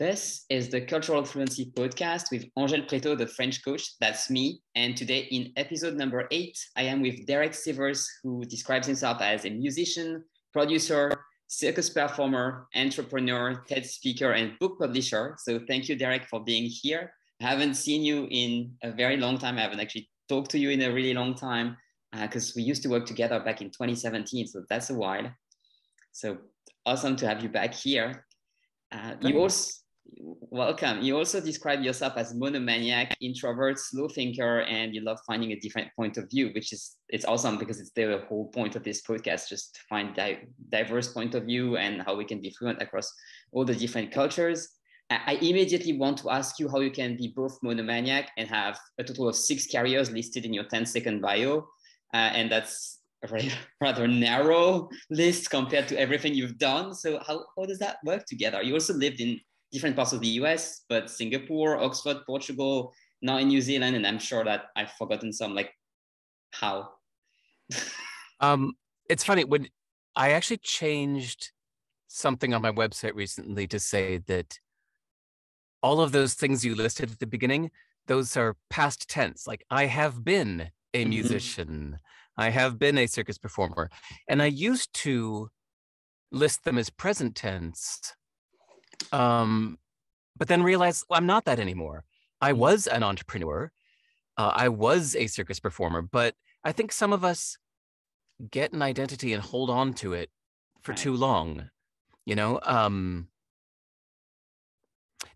This is the Cultural Fluency podcast with Angèle Pretot, the French coach. That's me. And today in episode number 8, I am with Derek Sivers, who describes himself as a musician, producer, circus performer, entrepreneur, TED speaker, and book publisher. So thank you, Derek, for being here. I haven't seen you in a very long time. I haven't actually talked to you in a really long time because we used to work together back in 2017. So that's a while. So awesome to have you back here. Welcome. You also describe yourself as monomaniac, introvert, slow thinker, and you love finding a different point of view, which is, it's awesome because it's the whole point of this podcast, just to find diverse point of view and how we can be fluent across all the different cultures. I immediately want to ask you how you can be both monomaniac and have a total of 6 careers listed in your 10-second bio. And that's a rather narrow list compared to everything you've done. So how does that work together? You also lived in different parts of the US, but Singapore, Oxford, Portugal, now in New Zealand. And I'm sure that I've forgotten some, like how? It's funny, when I actually changed something on my website recently to say that all of those things you listed at the beginning, those are past tense. Like, I have been a musician, I have been a circus performer. And I used to list them as present tense, but then realized, well, I'm not that anymore. I was an entrepreneur. I was a circus performer, but I think some of us get an identity and hold on to it for too long, you know?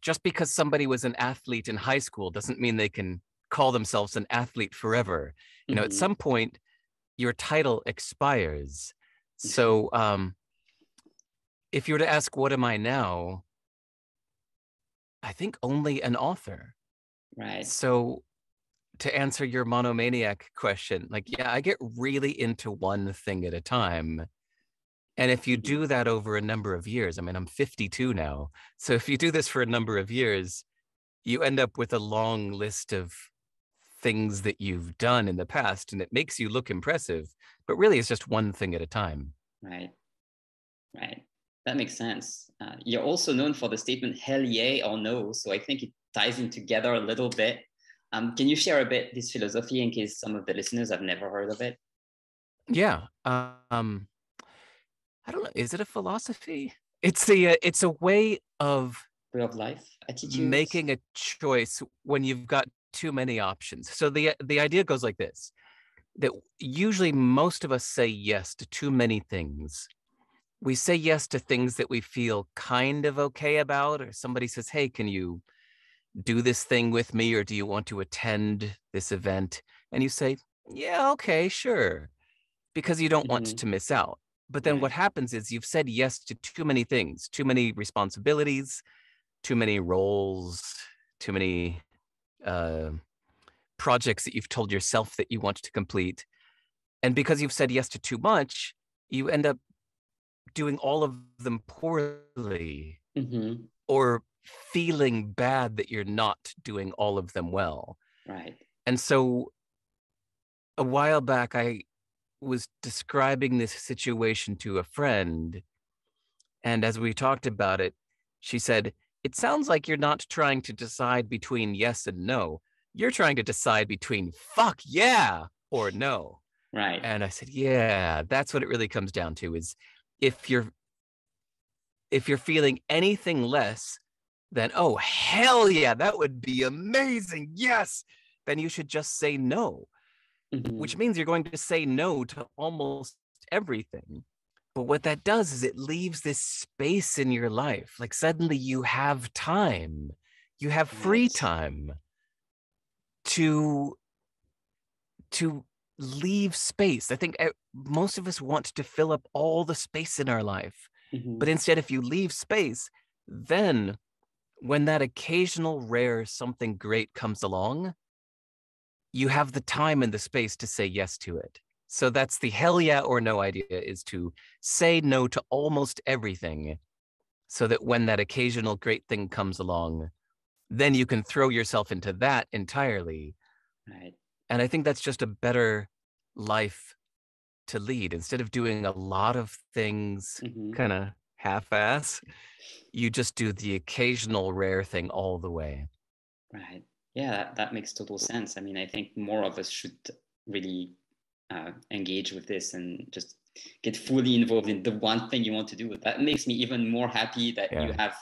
Just because somebody was an athlete in high school doesn't mean they can call themselves an athlete forever. You know, at some point, your title expires. So if you were to ask, what am I now? I think only an author. Right. So to answer your monomaniac question, like, yeah, I get really into one thing at a time. And if you do that over a number of years, I mean, I'm 52 now. So if you do this for a number of years, you end up with a long list of things that you've done in the past, and it makes you look impressive, but really it's just one thing at a time. Right, right. That makes sense. You're also known for the statement, hell yeah or no. So I think it ties in together a little bit. Can you share a bit this philosophy in case some of the listeners have never heard of it? Yeah. I don't know, is it a philosophy? It's a way of life, attitude, making a choice when you've got too many options. So the idea goes like this, that usually most of us say yes to too many things. We say yes to things that we feel kind of okay about, or somebody says, hey, can you do this thing with me? Or do you want to attend this event? And you say, yeah, okay, sure. Because you don't want to miss out. But then what happens is you've said yes to too many things, too many responsibilities, too many roles, too many projects that you've told yourself that you want to complete. And because you've said yes to too much, you end up doing all of them poorly or feeling bad that you're not doing all of them well. Right. And so a while back, I was describing this situation to a friend. And as we talked about it, she said, it sounds like you're not trying to decide between yes and no. You're trying to decide between fuck yeah or no. Right. And I said, yeah, that's what it really comes down to, is if you're feeling anything less than, oh, hell yeah, that would be amazing, yes, then you should just say no, which means you're going to say no to almost everything. But what that does is it leaves this space in your life. Like, suddenly you have time, you have free time to leave space. I think most of us want to fill up all the space in our life. But instead, if you leave space, then when that occasional rare something great comes along, you have the time and the space to say yes to it. So that's the hell yeah or no idea, is to say no to almost everything so that when that occasional great thing comes along, then you can throw yourself into that entirely. Right. And I think that's just a better life to lead, instead of doing a lot of things kind of half-ass. You just do the occasional rare thing all the way. Right. Yeah, that makes total sense. I mean, I think more of us should really engage with this and just get fully involved in the one thing you want to do. That makes me even more happy that you have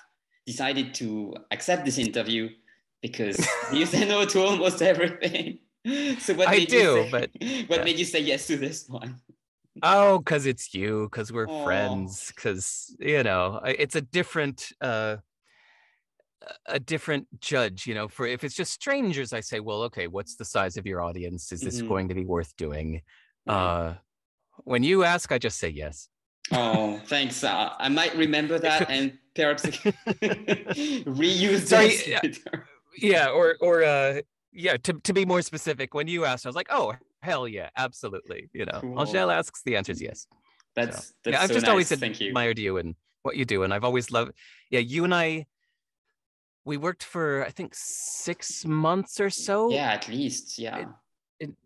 decided to accept this interview, because you say no to almost everything. So what I do, but what made you say yes to this one? Oh, because it's you, because we're friends, because, you know, it's a different judge, you know. For if it's just strangers, I say, well, okay, what's the size of your audience? Is this going to be worth doing? When you ask, I just say yes. Oh, thanks. I might remember that and perhaps reuse this. Yeah, to be more specific, when you asked, I was like, oh, hell yeah, absolutely. You know, cool. Angèle asks, the answer is yes. That's I've so just nice. Always admired you and what you do. And I've always loved, you and I, we worked for, I think, 6 months or so. Yeah, at least, yeah.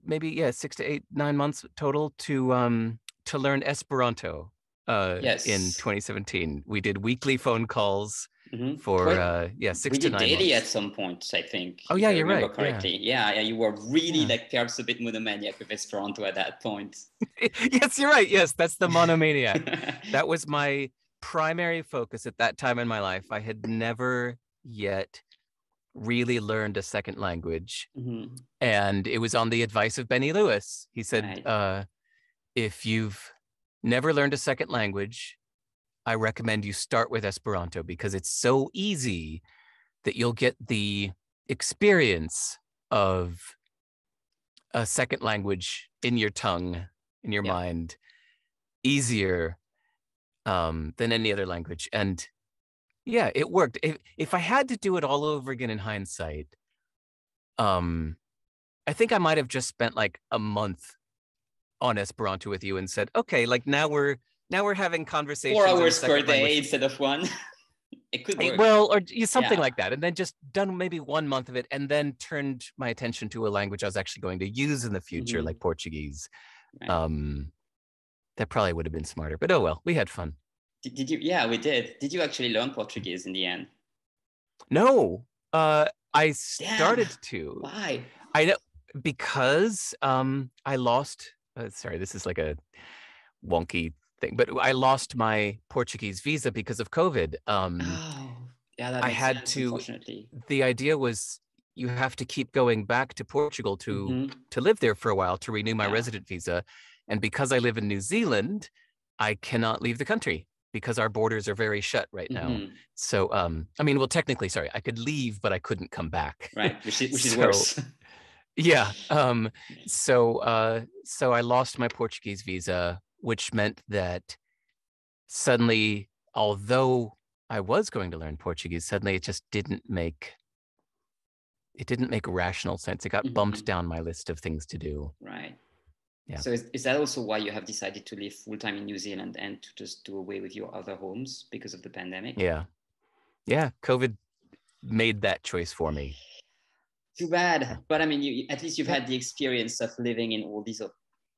Maybe 6 to 8, 9 months total to learn Esperanto in 2017. We did weekly phone calls for 6 to 9 months. We did daily at some point, I think. Oh, yeah, you're right. Correctly. Yeah. Yeah, you were really like perhaps a bit monomaniac with Esperanto at that point. Yes, you're right. Yes, that's the monomaniac. That was my primary focus at that time in my life. I had never yet really learned a second language. And it was on the advice of Benny Lewis. He said, if you've never learned a second language, I recommend you start with Esperanto, because it's so easy that you'll get the experience of a second language in your tongue, in your mind, easier than any other language. And yeah, it worked. If I had to do it all over again in hindsight, I think I might have just spent like a month on Esperanto with you and said, okay, like now we're having conversations. 4 hours per day instead of one. It could be. Well, or something like that. And then just done maybe 1 month of it, and then turned my attention to a language I was actually going to use in the future, like Portuguese. Right. That probably would have been smarter, but oh well, we had fun. Did you? Yeah, we did. Did you actually learn Portuguese in the end? No, I started to. Why? I know, because I lost. Sorry, this is like a wonky thing, but I lost my Portuguese visa because of COVID. That I had sense, to. Unfortunately. The idea was you have to keep going back to Portugal to live there for a while to renew my resident visa, and because I live in New Zealand, I cannot leave the country, because our borders are very shut right now. So, I mean, well, technically, sorry, I could leave, but I couldn't come back. Right, which is worse. Yeah. So I lost my Portuguese visa, which meant that suddenly, although I was going to learn Portuguese, suddenly it just didn't make rational sense. It got bumped down my list of things to do. Right. Yeah. So is that also why you have decided to live full-time in New Zealand and to just do away with your other homes because of the pandemic? Yeah. Yeah, COVID made that choice for me. Too bad. But I mean, at least you've had the experience of living in all these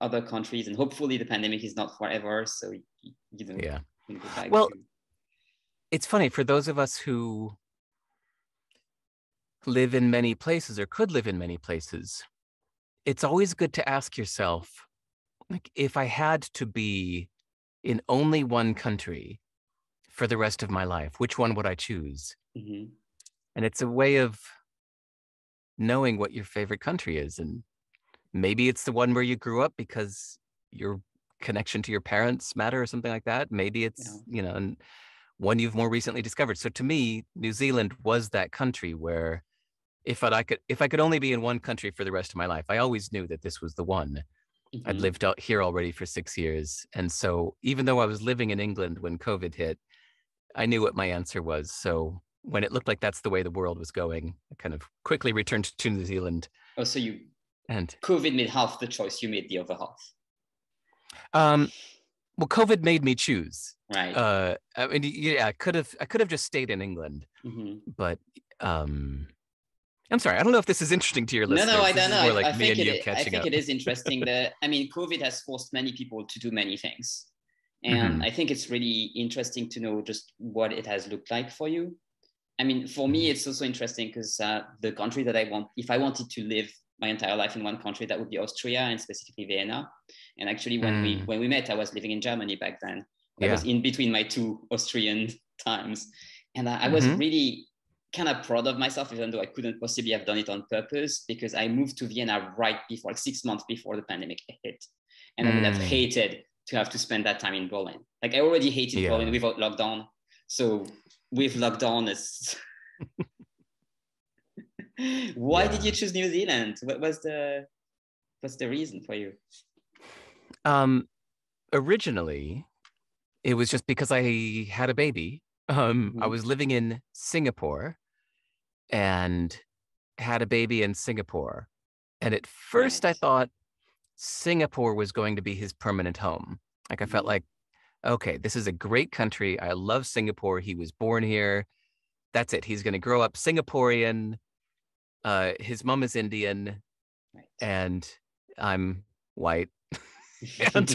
other countries, and hopefully the pandemic is not forever, so you don't... Yeah. Well, it's funny, for those of us who live in many places or could live in many places, it's always good to ask yourself, like, if I had to be in only one country for the rest of my life, which one would I choose? And it's a way of knowing what your favorite country is. And maybe it's the one where you grew up because your connection to your parents matter or something like that. Maybe it's, you know, and one you've more recently discovered. So to me, New Zealand was that country where, if I could only be in one country for the rest of my life, I always knew that this was the one. I'd lived out here already for 6 years. And so even though I was living in England when COVID hit, I knew what my answer was. So when it looked like that's the way the world was going, I kind of quickly returned to New Zealand. Oh, so COVID made half the choice, you made the other half. Well, COVID made me choose. Right. I mean, yeah, I could have just stayed in England, but, I'm sorry, I don't know if this is interesting to your listeners. No, I don't know. Like I think it is interesting that, I mean, COVID has forced many people to do many things. And I think it's really interesting to know just what it has looked like for you. I mean, for me, it's also interesting because the country that I want, if I wanted to live my entire life in one country, that would be Austria and specifically Vienna. And actually when we met, I was living in Germany back then. I was in between my two Austrian times. And I was really kind of proud of myself, even though I couldn't possibly have done it on purpose, because I moved to Vienna right before, like 6 months before the pandemic hit. And I would have hated to have to spend that time in Berlin. Like I already hated Berlin without lockdown. So with lockdown, it's... Why did you choose New Zealand? What was the reason for you? Originally, it was just because I had a baby. I was living in Singapore and had a baby in Singapore. And at first I thought Singapore was going to be his permanent home. Like I felt like, okay, this is a great country. I love Singapore. He was born here. That's it. He's going to grow up Singaporean. His mom is Indian and I'm white. And,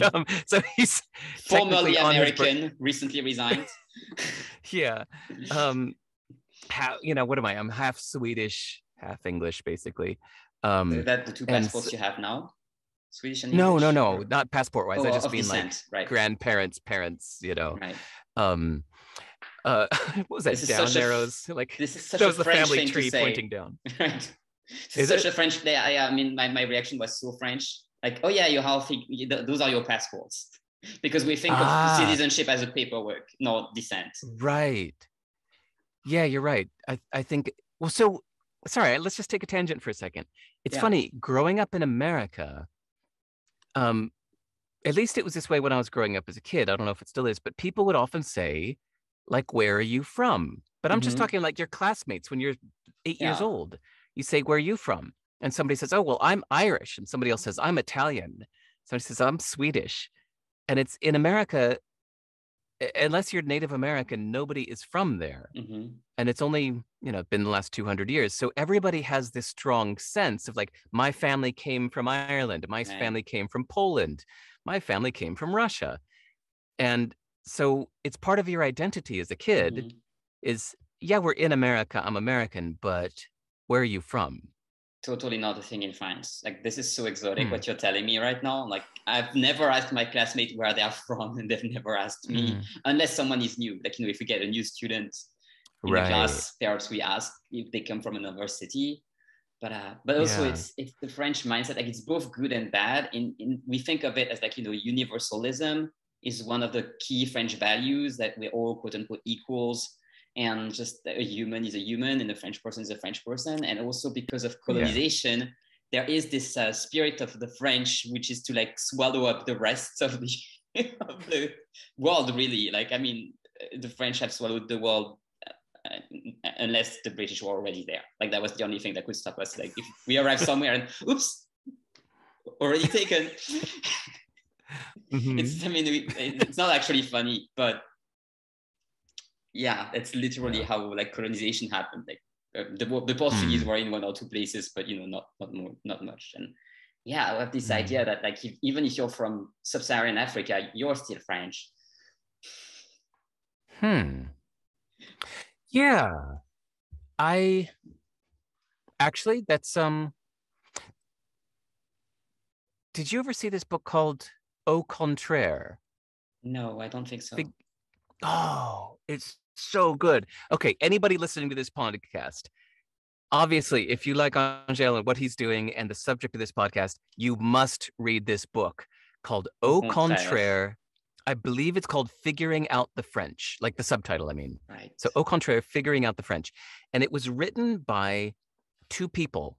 so he's formerly American, recently resigned. How, you know, what am I? I'm half Swedish, half English, basically. Is that the two passports you have now? Swedish and English? No, not passport-wise. I just mean descent, like grandparents, parents, you know. What was that? Down arrows? Like this is such that was the family tree pointing down. Right. Is such it? A French day. I mean, my reaction was so French. Like, oh yeah, you're healthy. Those are your passports, because we think of citizenship as a paperwork, not descent. Right. Yeah, you're right. I think. Well, so sorry. Let's just take a tangent for a second. It's funny growing up in America. At least it was this way when I was growing up as a kid. I don't know if it still is, but people would often say, like, "Where are you from?" But I'm just talking like your classmates when you're 8 years old. You say, "Where are you from?" And somebody says, oh, well, I'm Irish. And somebody else says, I'm Italian. Somebody says, I'm Swedish. And it's in America, unless you're Native American, nobody is from there. And it's only, you know, been the last 200 years. So everybody has this strong sense of like, my family came from Ireland. My family came from Poland. My family came from Russia. And so it's part of your identity as a kid is, yeah, we're in America. I'm American, but where are you from? Totally not a thing in France. Like, this is so exotic, what you're telling me right now. Like, I've never asked my classmate where they are from, and they've never asked me, unless someone is new. Like, you know, if we get a new student in the class, perhaps we ask if they come from another city. But also it's the French mindset. Like, it's both good and bad. We think of it as like, you know, universalism is one of the key French values, that we're all quote unquote equals. And just a human is a human and a French person is a French person. And also because of colonization, there is this spirit of the French, which is to like swallow up the rest of the, of the world, really. Like, I mean, the French have swallowed the world unless the British were already there. Like, that was the only thing that could stop us. Like, if we arrive somewhere and oops, already taken. It's, I mean, it's not actually funny, but yeah, it's literally how like colonization happened. Like the Portuguese were in one or two places, but you know, not much. And yeah, I have this idea that like even if you're from sub-Saharan Africa, you're still French. Yeah, I actually that's Did you ever see this book called Au Contraire? No, I don't think so. Oh, it's so good. Okay, anybody listening to this podcast, obviously, if you like Angèle and what he's doing and the subject of this podcast, you must read this book called Au Contraire. I believe it's called Figuring Out the French, like the subtitle, I mean. Right. So Au Contraire, Figuring Out the French. And it was written by two people,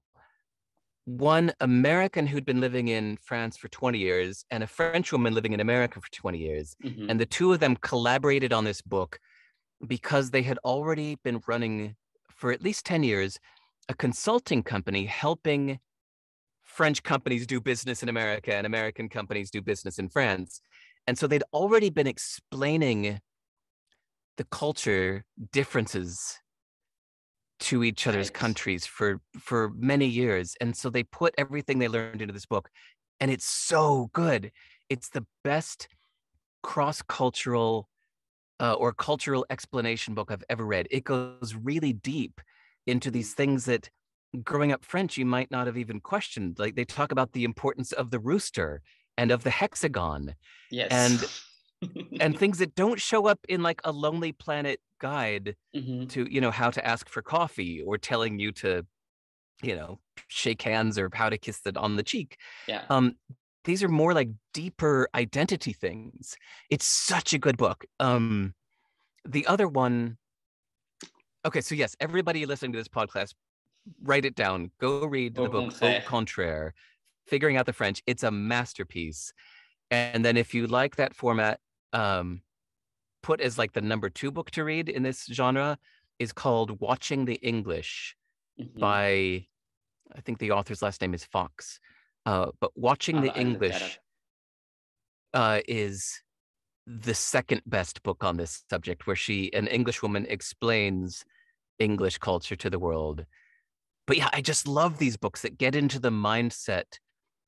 one American who'd been living in France for 20 years and a French woman living in America for 20 years. And the two of them collaborated on this book because they had already been running for at least 10 years, a consulting company helping French companies do business in America and American companies do business in France. And so they'd already been explaining the culture differences to each other's countries for many years. And so they put everything they learned into this book, and it's so good. It's the best cross-cultural or cultural explanation book I've ever read. It goes really deep into these things that growing up French, you might not have even questioned. Like they talk about the importance of the rooster and of the hexagon. Yes. And things that don't show up in like a Lonely Planet guide to, you know, how to ask for coffee or telling you to, you know, shake hands or how to kiss it on the cheek. Yeah. These are more like deeper identity things. It's such a good book. The other one. Okay, so yes, everybody listening to this podcast, write it down. Go read the book, Au Contraire, Figuring Out the French. It's a masterpiece. And then if you like that format, put as like the #2 book to read in this genre is called Watching the English by, I think the author's last name is Fox. But Watching the English is the second best book on this subject, where she, an Englishwoman, explains English culture to the world. But yeah, I just love these books that get into the mindset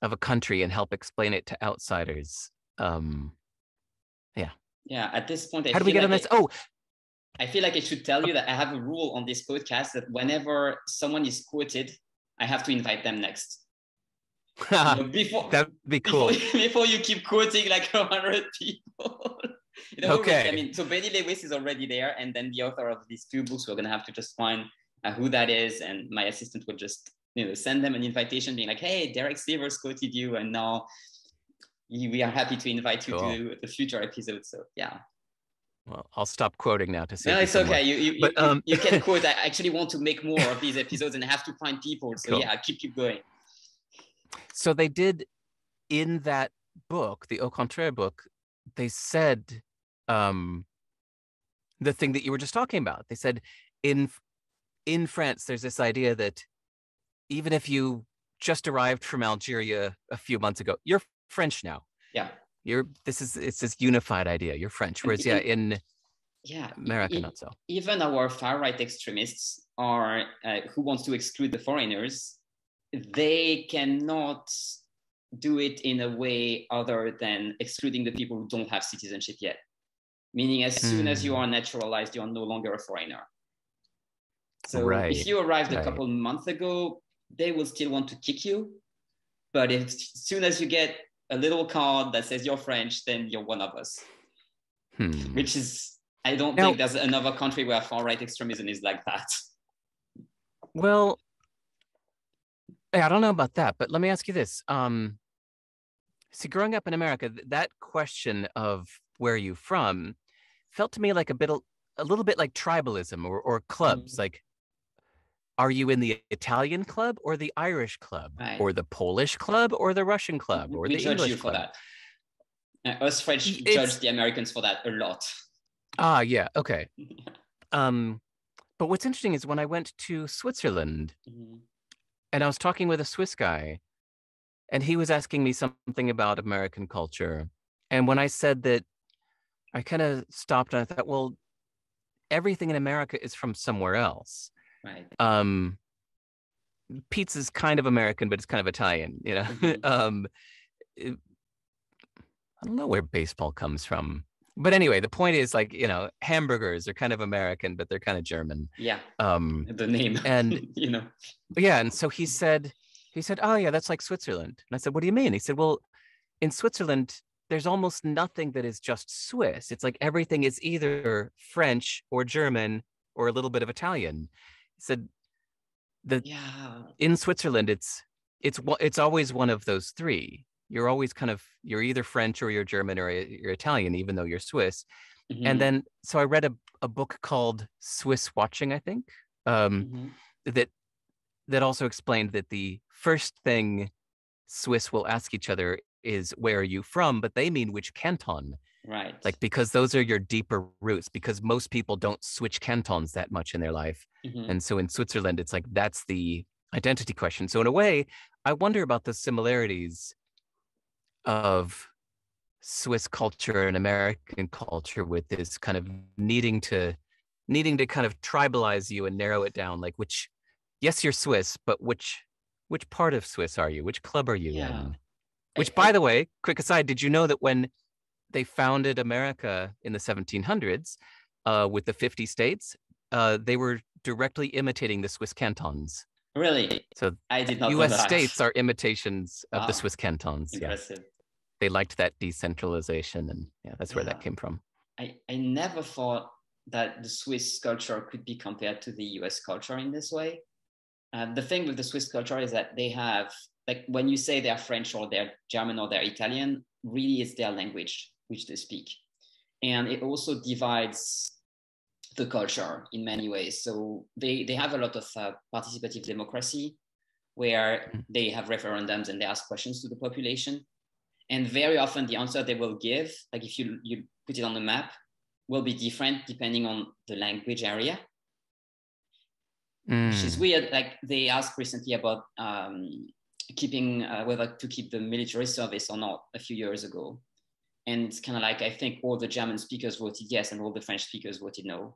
of a country and help explain it to outsiders. Yeah. Yeah, at this point, how do we get like on this? I feel like I should tell you that I have a rule on this podcast that whenever someone is quoted, I have to invite them next. That'd be cool. Before you keep quoting like 100 people. Okay. I mean, so Benny Lewis is already there, and then the author of these two books, we're gonna have to just find who that is, and my assistant would just, you know, send them an invitation, being like, "Hey, Derek Sivers quoted you, and now we are happy to invite you to the future episode." So yeah. Well, I'll stop quoting now to see. No, it's okay. You can quote. I actually want to make more of these episodes, and I have to find people. So cool. Yeah, keep going. So they did in that book, the Au Contraire book, they said the thing that you were just talking about. They said in France, there's this idea that even if you just arrived from Algeria a few months ago, you're French now. Yeah. It's this unified idea. You're French. Whereas America, not so. Even our far-right extremists are who wants to exclude the foreigners. They cannot do it in a way other than excluding the people who don't have citizenship yet. Meaning, as soon as you are naturalized, you are no longer a foreigner. So if you arrived a couple months ago, they will still want to kick you. But as soon as you get a little card that says you're French, then you're one of us. Which is, I don't think there's another country where far-right extremism is like that. Well, I don't know about that, but let me ask you this. See, growing up in America, that question of where are you from felt to me like a little bit like tribalism or clubs. Like, are you in the Italian club or the Irish club or the Polish club or the Russian club or the English club? We judge you for that. Us French judge the Americans for that a lot. Ah, yeah, okay. But what's interesting is when I went to Switzerland, and I was talking with a Swiss guy, and he was asking me something about American culture. And when I said that, I kind of stopped and I thought, well, everything in America is from somewhere else. Right. Pizza's kind of American, but it's kind of Italian, you know? I don't know where baseball comes from. But anyway, the point is, like, you know, hamburgers are kind of American, but they're kind of German. Yeah. The name. And, you know. Yeah. And so he said, oh, yeah, that's like Switzerland. And I said, what do you mean? He said, well, in Switzerland, there's almost nothing that is just Swiss. It's like everything is either French or German or a little bit of Italian. He said, in Switzerland, it's always one of those three. You're always you're either French or you're German or you're Italian, even though you're Swiss. And then, so I read a book called Swiss Watching, I think, that also explained that the first thing Swiss will ask each other is, where are you from? But they mean which canton. Right. Like, because those are your deeper roots, because most people don't switch cantons that much in their life. And so in Switzerland, it's like, that's the identity question. So in a way, I wonder about the similarities of Swiss culture and American culture with this kind of needing to kind of tribalize you and narrow it down, like, which, yes, you're Swiss, but which part of Swiss are you? Which club are you in? Which, by the way, quick aside, did you know that when they founded America in the 1700s with the 50 states. They were directly imitating the Swiss cantons. Really? So I did not US know that. States are imitations of the Swiss cantons. Impressive. Yeah. They liked that decentralization, and yeah, that's where that came from. I never thought that the Swiss culture could be compared to the US culture in this way. The thing with the Swiss culture is that they have, like when you say they're French or they're German or they're Italian, really it's their language, which they speak. And it also divides the culture in many ways. So they have a lot of participative democracy where they have referendums and they ask questions to the population. And very often the answer they will give, like if you put it on the map, will be different depending on the language area. Which is weird. Like they asked recently about whether to keep the military service or not a few years ago. And it's kind of like, I think all the German speakers voted yes and all the French speakers voted no.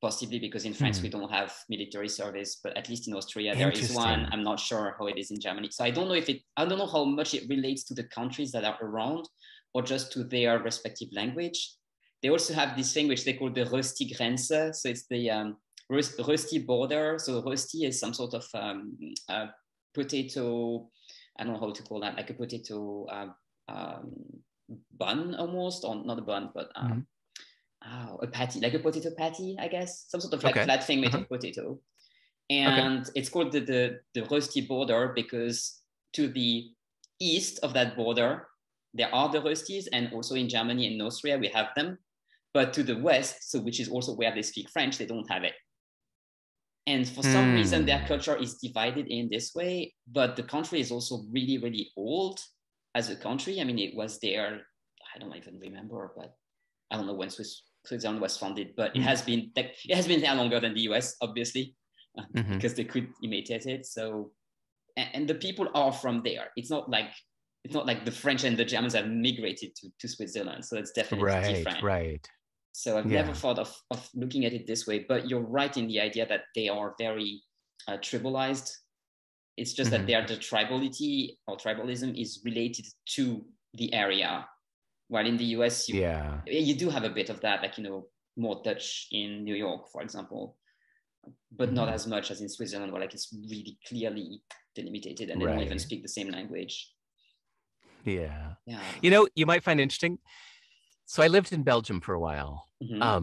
Possibly because in France, we don't have military service, but at least in Austria, there is one. I'm not sure how it is in Germany. So I don't know I don't know how much it relates to the countries that are around or just to their respective language. They also have this thing which they call the Rösti Grenze. So it's the Rösti border. So Rösti is some sort of potato, I don't know how to call that, like a potato bun almost, or not a bun, but a patty, like a potato patty, I guess, some sort of like flat thing made of potato. And it's called the Rösti border because to the east of that border, there are the Röstis, and also in Germany and Austria, we have them. But to the west, so which is also where they speak French, they don't have it. And for some reason, their culture is divided in this way, but the country is also really, really old as a country. I mean, it was there, I don't even remember, but I don't know when Switzerland was founded, but it has been there longer than the US, obviously, because they could imitate it. So, and the people are from there. It's not like the French and the Germans have migrated to Switzerland. So that's definitely different. Right. So I've never thought of looking at it this way, but you're right in the idea that they are very tribalized. It's just that the tribality or tribalism is related to the area. While in the US, you do have a bit of that, like, you know, more Dutch in New York, for example, but not as much as in Switzerland, where like it's really clearly delimited and they don't even speak the same language. Yeah. You know, you might find interesting. So I lived in Belgium for a while. Oh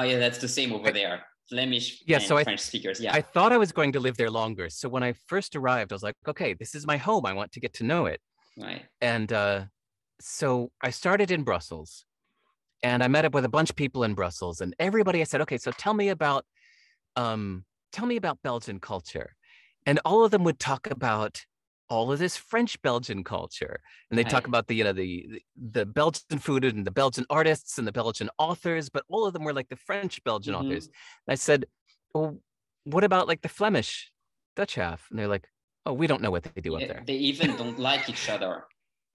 yeah, that's the same over there. Flemish and French speakers. Yeah. I thought I was going to live there longer. So when I first arrived, I was like, okay, this is my home. I want to get to know it. Right. And so I started in Brussels and I met up with a bunch of people in Brussels, and everybody, I said, okay, so tell me about Belgian culture. And all of them would talk about all of this French Belgian culture, and they talk about the Belgian food and the Belgian artists and the Belgian authors, but all of them were like the French Belgian authors. And I said, well, what about like the Flemish Dutch half? And they're like, oh, we don't know what they do up there. They even don't like each other.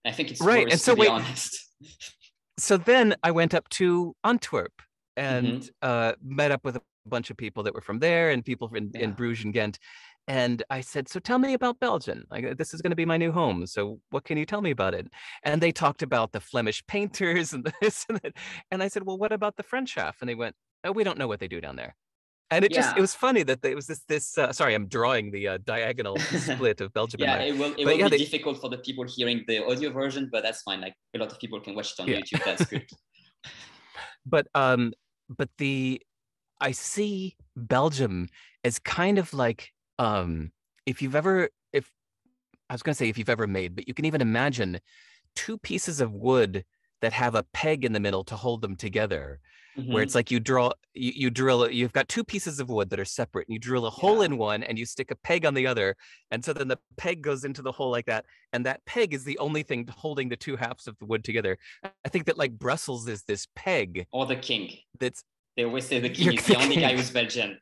I think it's right. Worse, and so, to be honest. So then I went up to Antwerp and met up with a bunch of people that were from there and people in Bruges and Ghent. And I said, so tell me about Belgium. Like, this is going to be my new home. So what can you tell me about it? And they talked about the Flemish painters and this and that. And I said, well, what about the French half? And they went, oh, we don't know what they do down there. And it was funny that it was this. Sorry, I'm drawing the diagonal split of Belgium. It will be difficult for the people hearing the audio version, but that's fine. Like a lot of people can watch it on YouTube. That's good. I see Belgium as kind of like if you've ever made, but you can even imagine two pieces of wood that have a peg in the middle to hold them together. Where it's like you've got two pieces of wood that are separate, and you drill a hole in one and you stick a peg on the other. And so then the peg goes into the hole like that. And that peg is the only thing holding the two halves of the wood together. I think that like Brussels is this peg. Or the king. They always say the king is the only guy who's Belgian.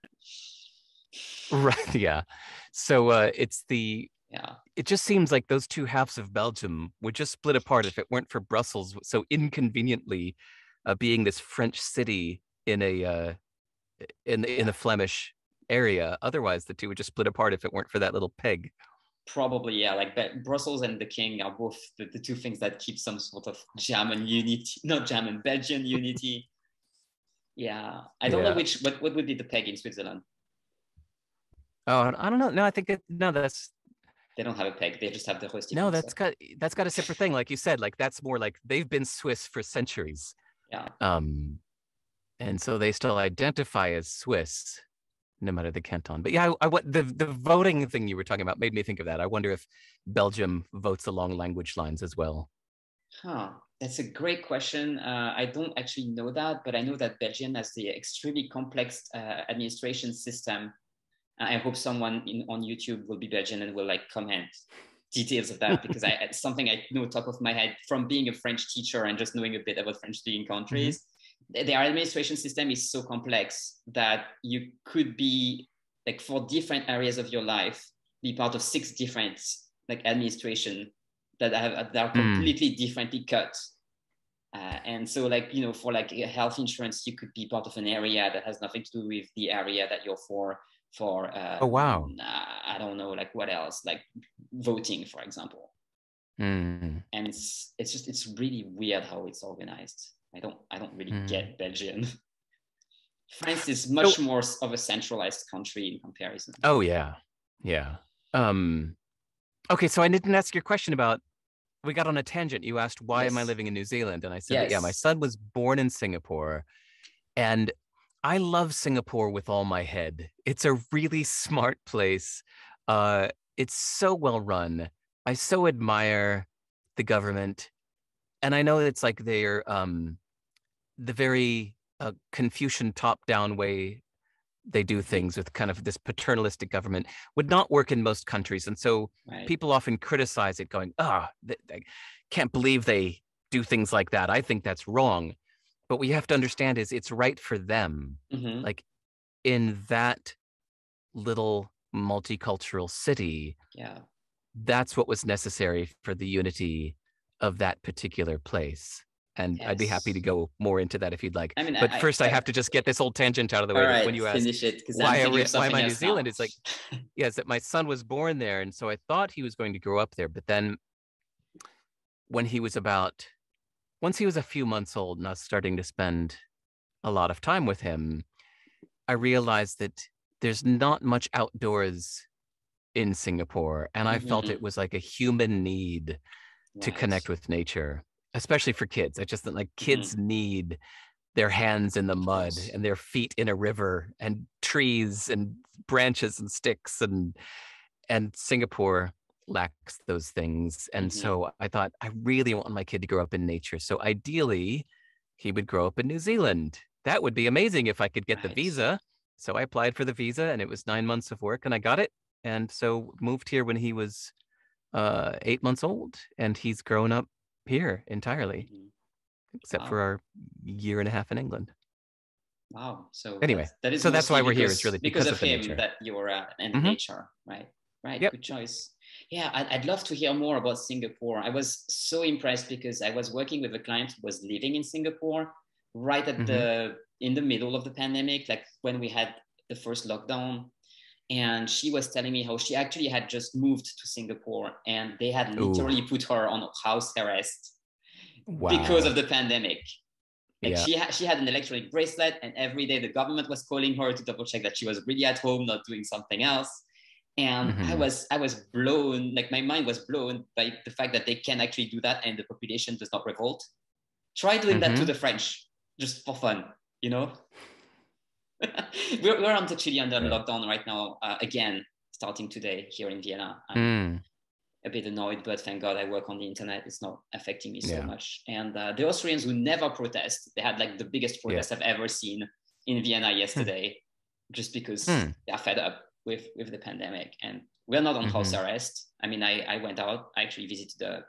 Right. Yeah. So it just seems like those two halves of Belgium would just split apart if it weren't for Brussels so inconveniently being this French city in a in the Flemish area. Otherwise, the two would just split apart if it weren't for that little peg. probably, yeah, like that Brussels and the King are both the two things that keep some sort of German unity, not German, Belgian unity. Yeah, I don't know which, what would be the peg in Switzerland? Oh, I don't know. No, I think that, no, that's, they don't have a peg. They just have the Rösti. No, that's got a separate thing. Like you said, like that's more like they've been Swiss for centuries. Yeah. And so they still identify as Swiss, no matter the canton. But yeah, the voting thing you were talking about made me think of that. I wonder if Belgium votes along language lines as well. Huh. That's a great question. I don't actually know that, but I know that Belgium has the extremely complex administration system. I hope someone on YouTube will be Belgian and will like comment details of that, because it's something I know top of my head from being a French teacher and just knowing a bit about French speaking countries. Mm-hmm. Their administration system is so complex that you could be like for different areas of your life, be part of 6 different like administration that are completely differently cut. And so like, you know, for like health insurance, you could be part of an area that has nothing to do with the area that you're for oh wow, I don't know, like what else, like voting, for example. And it's really weird how it's organized. I don't really get Belgium. France is much more of a centralized country in comparison. Okay, so I didn't ask your question about, we got on a tangent. You asked why am I living in New Zealand, and I said that, yeah, my son was born in Singapore, and I love Singapore with all my head. It's a really smart place. It's so well run. I so admire the government. And I know it's like they're the very Confucian top-down way they do things with kind of this paternalistic government would not work in most countries. And so people often criticize it going, I can't believe they do things like that. I think that's wrong. But what you have to understand is it's right for them. Mm-hmm. Like in that little multicultural city, that's what was necessary for the unity of that particular place. And I'd be happy to go more into that if you'd like. I mean, but first I have to just get this old tangent out of the way. Right, when you asked, why am I in New Zealand? It's like, that my son was born there. And so I thought he was going to grow up there. But then when he was about... Once he was a few months old and I was starting to spend a lot of time with him, I realized that there's not much outdoors in Singapore. And I felt it was like a human need to connect with nature, especially for kids. I just think like kids need their hands in the mud and their feet in a river and trees and branches and sticks, and Singapore lacks those things. And so I thought, I really want my kid to grow up in nature. So ideally, he would grow up in New Zealand. That would be amazing if I could get the visa. So I applied for the visa, and it was 9 months of work, and I got it. And so moved here when he was 8 months old, and he's grown up here entirely, except for our 1.5 years in England. Wow. So anyway, that's why we're here. It's really because of him nature. That you're in nature, right? Right. Yep. Good choice. Yeah, I'd love to hear more about Singapore. I was so impressed because I was working with a client who was living in Singapore right at in the middle of the pandemic, like when we had the first lockdown. And she was telling me how she actually had just moved to Singapore and they had literally put her on house arrest because of the pandemic. Like she had an electronic bracelet, and every day the government was calling her to double check that she was really at home, not doing something else. And I was blown, like my mind was blown by the fact that they can actually do that and the population does not revolt. Try doing that to the French, just for fun, you know? we're on the Chile under lockdown right now, again, starting today here in Vienna. I'm a bit annoyed, but thank God I work on the internet. It's not affecting me so much. And the Austrians who never protest, they had like the biggest protest I've ever seen in Vienna yesterday, just because they are fed up with the pandemic, and we're not on house arrest. I mean, I went out, I actually visited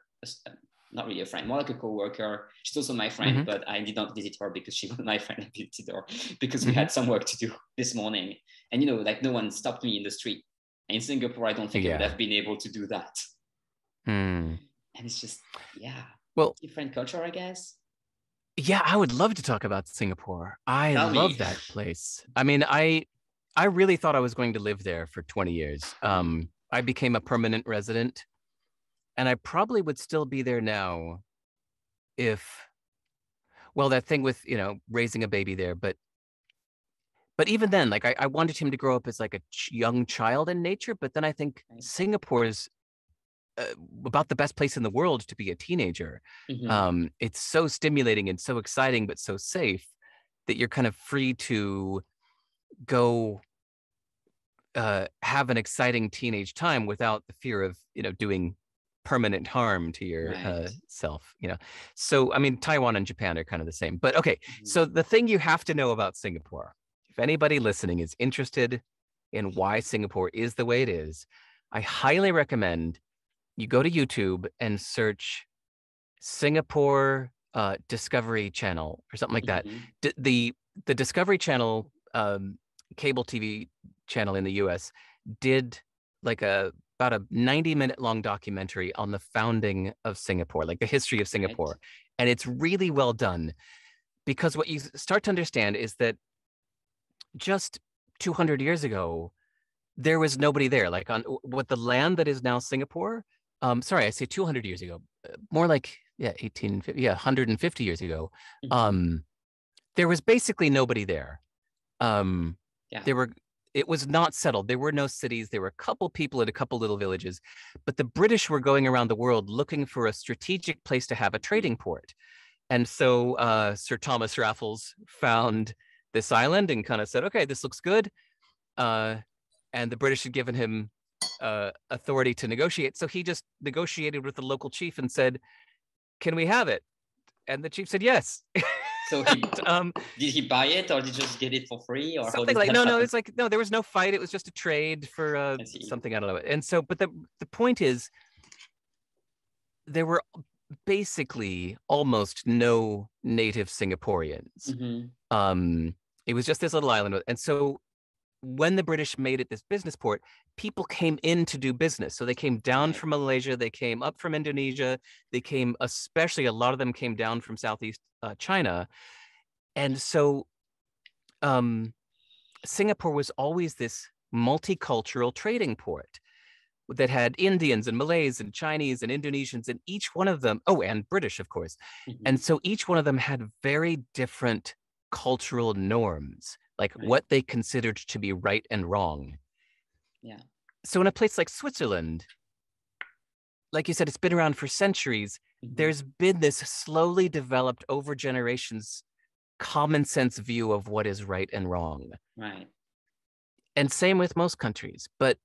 not really a friend, more like a coworker. She's also my friend, but I did not visit her because she was my friend. I visited her because we had some work to do this morning. And, you know, like no one stopped me in the street. In Singapore, I don't think I would have been able to do that. And it's just, different culture, I guess. Yeah, I would love to talk about Singapore. I love that place. I mean, I really thought I was going to live there for 20 years. I became a permanent resident, and I probably would still be there now if, well, that thing with, you know, raising a baby there, but even then, like I wanted him to grow up as like a young child in nature, but then I think Singapore is about the best place in the world to be a teenager. Mm-hmm. It's so stimulating and so exciting, but so safe that you're kind of free to go have an exciting teenage time without the fear of, you know, doing permanent harm to your self, you know. So, I mean, Taiwan and Japan are kind of the same, but okay. Mm-hmm. So the thing you have to know about Singapore, if anybody listening is interested in why Singapore is the way it is, I highly recommend you go to YouTube and search Singapore Discovery Channel or something like that. Mm-hmm. The Discovery Channel, cable TV channel in the US, did like about a 90-minute long documentary on the founding of Singapore, like the history of Singapore. Right. And it's really well done, because what you start to understand is that just 200 years ago, there was nobody there. Like on what the land that is now Singapore, sorry, I say 200 years ago, more like, 150 years ago, there was basically nobody there. It was not settled. There were no cities. There were a couple people in a couple little villages, but the British were going around the world looking for a strategic place to have a trading port. And so Sir Thomas Raffles found this island and kind of said, okay, this looks good. And the British had given him authority to negotiate. So he just negotiated with the local chief and said, can we have it? And the chief said, yes. So he, did he buy it, or did he just get it for free, or something like no, it's like no, there was no fight. It was just a trade for something, I don't know. And so, but the point is, there were basically almost no native Singaporeans. Mm-hmm. It was just this little island, and so when the British made it this business port, people came in to do business. So they came down from Malaysia, they came up from Indonesia, they came, especially a lot of them came down from Southeast China. And so Singapore was always this multicultural trading port that had Indians and Malays and Chinese and Indonesians, and each one of them, and British, of course. Mm-hmm. And so each one of them had very different cultural norms, like what they considered to be right and wrong. Yeah. So in a place like Switzerland, like you said, it's been around for centuries. Mm-hmm. There's been this slowly developed over generations common sense view of what is right and wrong. Right. And same with most countries, but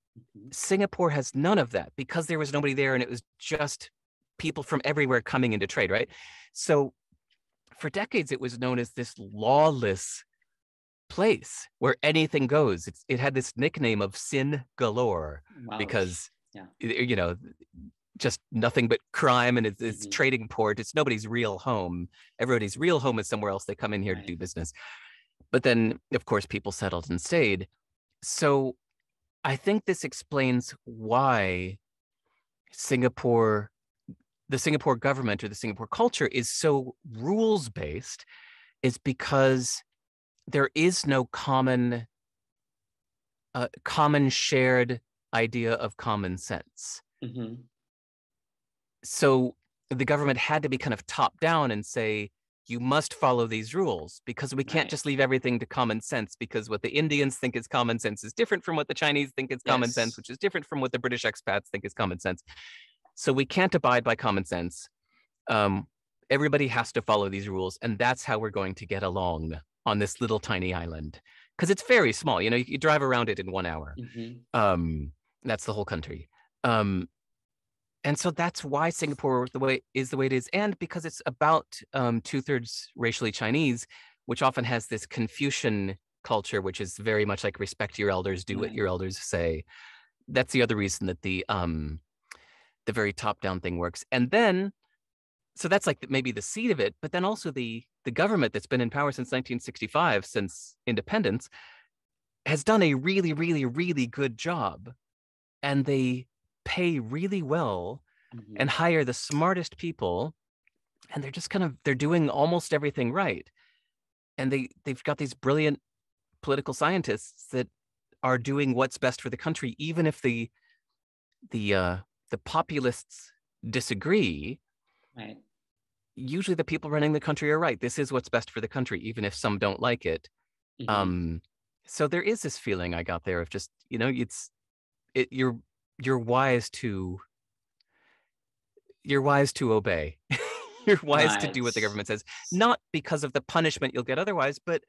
Singapore has none of that, because there was nobody there and it was just people from everywhere coming into trade, right? So for decades, it was known as this lawless place where anything goes. It had this nickname of sin galore. Wow. Because you know, just nothing but crime, and it's trading port. It's nobody's real home. Everybody's real home is somewhere else. They come in here to do business. But then, of course, people settled and stayed. So I think this explains why Singapore, the Singapore government or the Singapore culture, is so rules-based, is because there is no common, shared idea of common sense. Mm-hmm. So the government had to be kind of top down and say, you must follow these rules, because we can't just leave everything to common sense, because what the Indians think is common sense is different from what the Chinese think is common sense, which is different from what the British expats think is common sense. So we can't abide by common sense. Everybody has to follow these rules, and that's how we're going to get along on this little tiny island, because it's very small. You know, you drive around it in 1 hour. Mm-hmm. That's the whole country. And so that's why Singapore is the way it is. And because it's about 2/3 racially Chinese, which often has this Confucian culture, which is very much like respect your elders, do what your elders say. That's the other reason that the very top-down thing works. And then, so that's like maybe the seed of it, but then also the government that's been in power since 1965, since independence, has done a really, really, really good job. And they pay really well and hire the smartest people. And they're just they're doing almost everything right. And they've got these brilliant political scientists that are doing what's best for the country, even if the the populists disagree, right, usually the people running the country are right. This is what's best for the country, even if some don't like it. Mm-hmm. So there is this feeling I got there of just, you know, you're wise to, obey. You're wise to do what the government says, not because of the punishment you'll get otherwise, but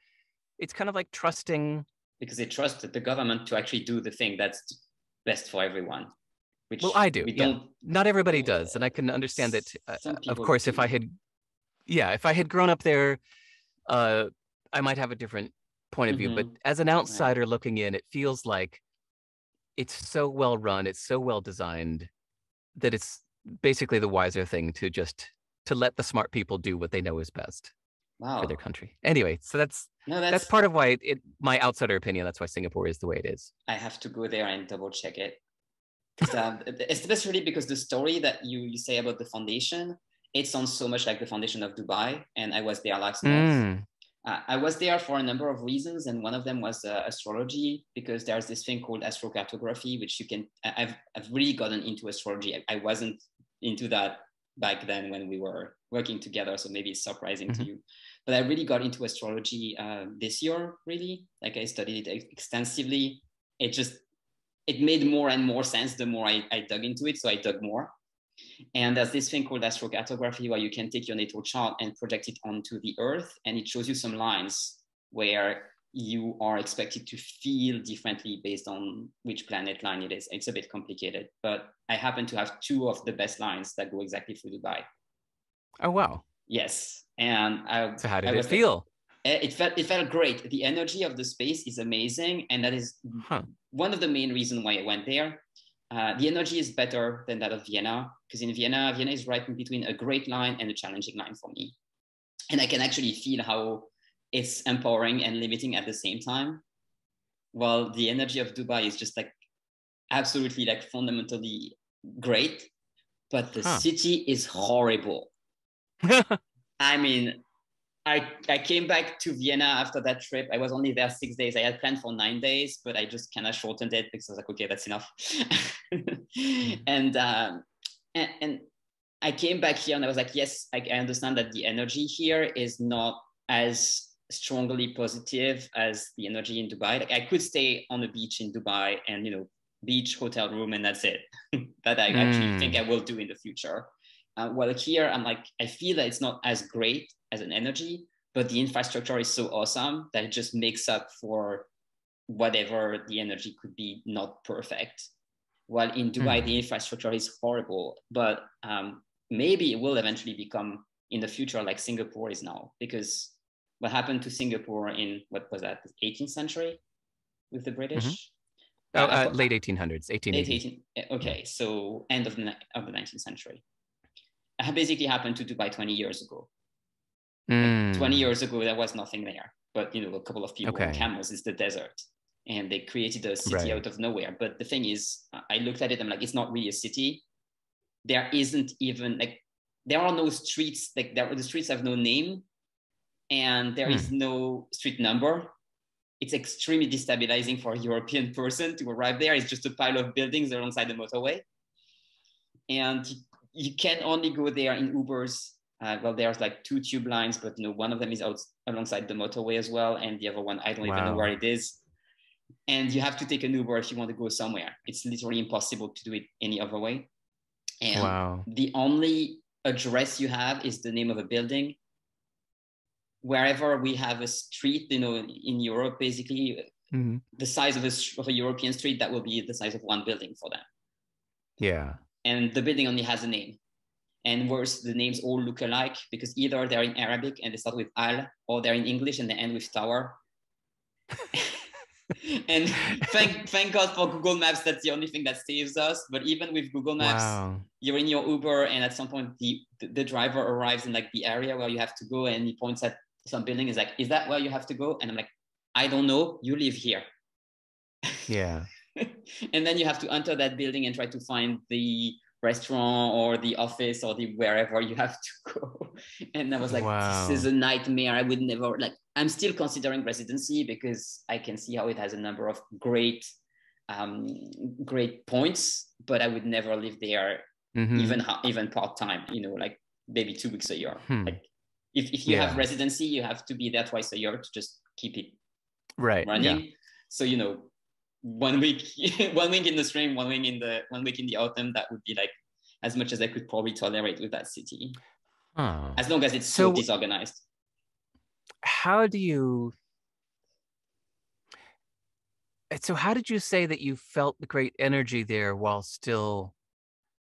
it's kind of like trusting. Because they trust the government to actually do the thing that's best for everyone. Which I do. Not everybody does. And I can understand that, of course, do. If I had grown up there, I might have a different point of view. But as an outsider looking in, it feels like it's so well run, it's so well designed that it's basically the wiser thing to just to let the smart people do what they know is best for their country. Anyway, so that's part of why it my outsider opinion. That's why Singapore is the way it is. I have to go there and double check it. Especially because the story that you say about the foundation, it sounds so much like the foundation of Dubai, and I was there last month. I was there for a number of reasons, and one of them was astrology, because there's this thing called astrocartography, which you can, I've really gotten into astrology. I wasn't into that back then when we were working together, so maybe it's surprising to you. But I really got into astrology this year, really. Like, I studied it extensively. It made more and more sense the more I dug into it, so I dug more. And there's this thing called astrocartography where you can take your natal chart and project it onto the earth, and it shows you some lines where you are expected to feel differently based on which planet line it is. It's a bit complicated, but I happen to have two of the best lines that go exactly through Dubai. Oh, wow. Yes. And so how did it feel? It felt great. The energy of the space is amazing, and that is one of the main reasons why I went there. The energy is better than that of Vienna, because in Vienna is right in between a great line and a challenging line for me. And I can actually feel how it's empowering and limiting at the same time. While the energy of Dubai is just like absolutely like fundamentally great, but the city is horrible. I mean, I came back to Vienna after that trip. I was only there 6 days. I had planned for 9 days, but I just kind of shortened it because I was like, okay, that's enough. And I came back here and I was like, yes, I understand that the energy here is not as strongly positive as the energy in Dubai. Like, I could stay on the beach in Dubai and, you know, beach, hotel room, and that's it. That I actually think I will do in the future. While here, I'm like, I feel that it's not as great as an energy, but the infrastructure is so awesome that it just makes up for whatever the energy could be not perfect. While in Dubai, the infrastructure is horrible, but maybe it will eventually become in the future like Singapore is now, because what happened to Singapore in, what was that, the 18th century with the British? Late 1800s, 1880. Okay, so end of the 19th century. It basically happened to Dubai 20 years ago. Like 20 years ago, there was nothing there, but, you know, a couple of people on camels is the desert, and they created a city out of nowhere. But the thing is, I looked at it, I'm like, it's not really a city. There isn't even, like, there are no streets, like, the streets have no name, and there is no street number. It's extremely destabilizing for a European person to arrive there. It's just a pile of buildings alongside the motorway. And you can only go there in Ubers. Well, there's like two tube lines, but, you know, one of them is out alongside the motorway as well, and the other one, I don't even know where it is. And you have to take an Uber if you want to go somewhere. It's literally impossible to do it any other way. And the only address you have is the name of a building. Wherever we have a street, you know, in Europe, basically, the size of a European street, that will be the size of one building for them. Yeah. And the building only has a name. And worse, the names all look alike, because either they're in Arabic and they start with Al, or they're in English and they end with Tower. And thank God for Google Maps, that's the only thing that saves us. But even with Google Maps, you're in your Uber, and at some point the driver arrives in like the area where you have to go, and he points at some building, is like, is that where you have to go? And I'm like, I don't know, you live here. Yeah. And then you have to enter that building and try to find the restaurant or the office or the wherever you have to go. And I was like, this is a nightmare. I would never, like, I'm still considering residency because I can see how it has a number of great points, but I would never live there, mm-hmm. even part-time, you know, like maybe 2 weeks a year. Hmm. Like if you have residency, you have to be there twice a year to just keep it running. Yeah. So, you know, one week in the spring, one week in the autumn, that would be like as much as I could probably tolerate with that city. Oh. As long as it's so disorganized. How did you say that you felt the great energy there while still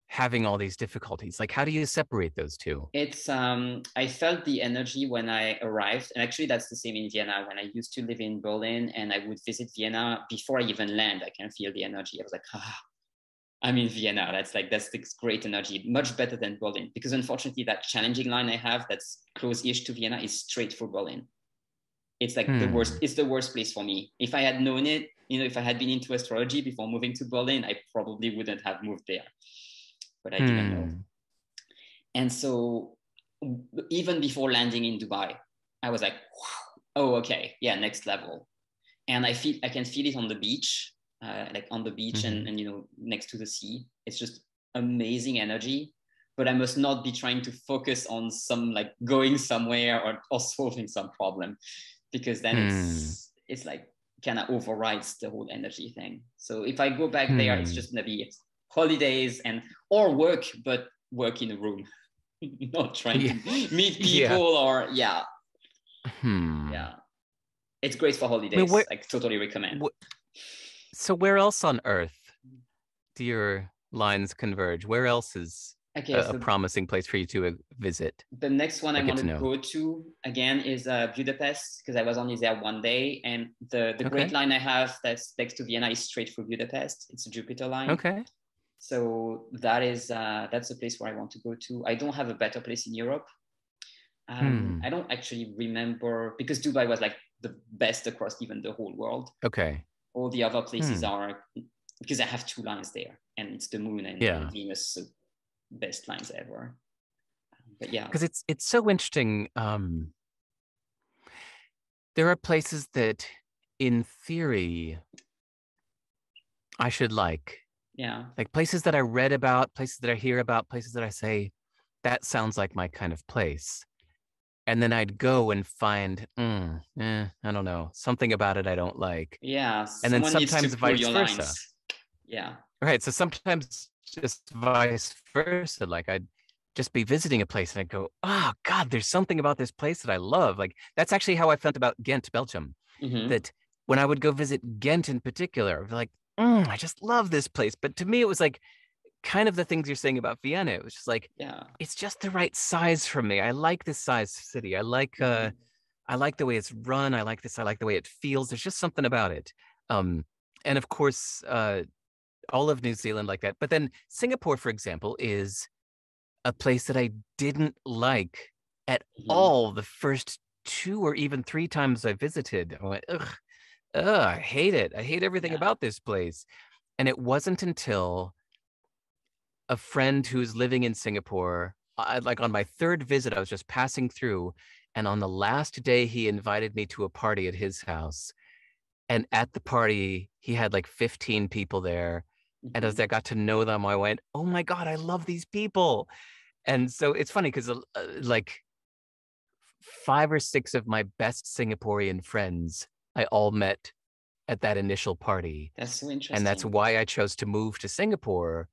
having all these difficulties? Like, how do you separate those two? It's, I felt the energy when I arrived, and actually that's the same in Vienna. When I used to live in Berlin and I would visit Vienna, before I even land, I can feel the energy. I was like, I'm in Vienna. That's this great energy, much better than Berlin. Because unfortunately, that challenging line I have that's close-ish to Vienna is straight for Berlin. It's like the worst place for me. If I had known it, you know, if I had been into astrology before moving to Berlin, I probably wouldn't have moved there. But I didn't know. And so even before landing in Dubai, I was like, oh, okay, yeah, next level. And I can feel it on the beach. And you know, next to the sea, it's just amazing energy. But I must not be trying to focus on some like going somewhere or solving some problem, because then it's like kind of overrides the whole energy thing. So if I go back there, it's just gonna be holidays or work, but work in a room, not trying to meet people It's great for holidays. I mean, totally recommend. So where else on earth do your lines converge? Where else is a promising place for you to visit? The next one I want to go to again is Budapest, because I was only there one day. And the great line I have that's next to Vienna is straight through Budapest. It's a Jupiter line. Okay. So that is, that's the place where I want to go to. I don't have a better place in Europe. I don't actually remember, because Dubai was like the best across even the whole world. Okay. All the other places are, because I have two lines there, and it's the moon and Venus, so best lines ever. But yeah, because it's so interesting. There are places that, in theory, I should like. Yeah, like places that I read about, places that I hear about, places that I say, that sounds like my kind of place, and then I'd go and find, I don't know, something about it I don't like. Yeah, and then sometimes vice versa. Yeah. Right, so sometimes just vice versa. Like I'd just be visiting a place and I'd go, oh God, there's something about this place that I love. Like that's actually how I felt about Ghent, Belgium. Mm-hmm. That when I would go visit Ghent in particular, like, I just love this place. But to me, it was like, kind of the things you're saying about Vienna. It was just like, it's just the right size for me. I like this size city. I like the way it's run. I like this. I like the way it feels. There's just something about it. And of course, all of New Zealand like that. But then Singapore, for example, is a place that I didn't like at all the first 2 or even 3 times I visited. I went, I hate it. I hate everything about this place. And it wasn't until a friend who's living in Singapore, on my third visit, I was just passing through. And on the last day, he invited me to a party at his house. And at the party, he had like 15 people there. Mm-hmm. And as I got to know them, I went, oh my God, I love these people. And so it's funny because like 5 or 6 of my best Singaporean friends, I all met at that initial party. That's so interesting. And that's why I chose to move to Singapore.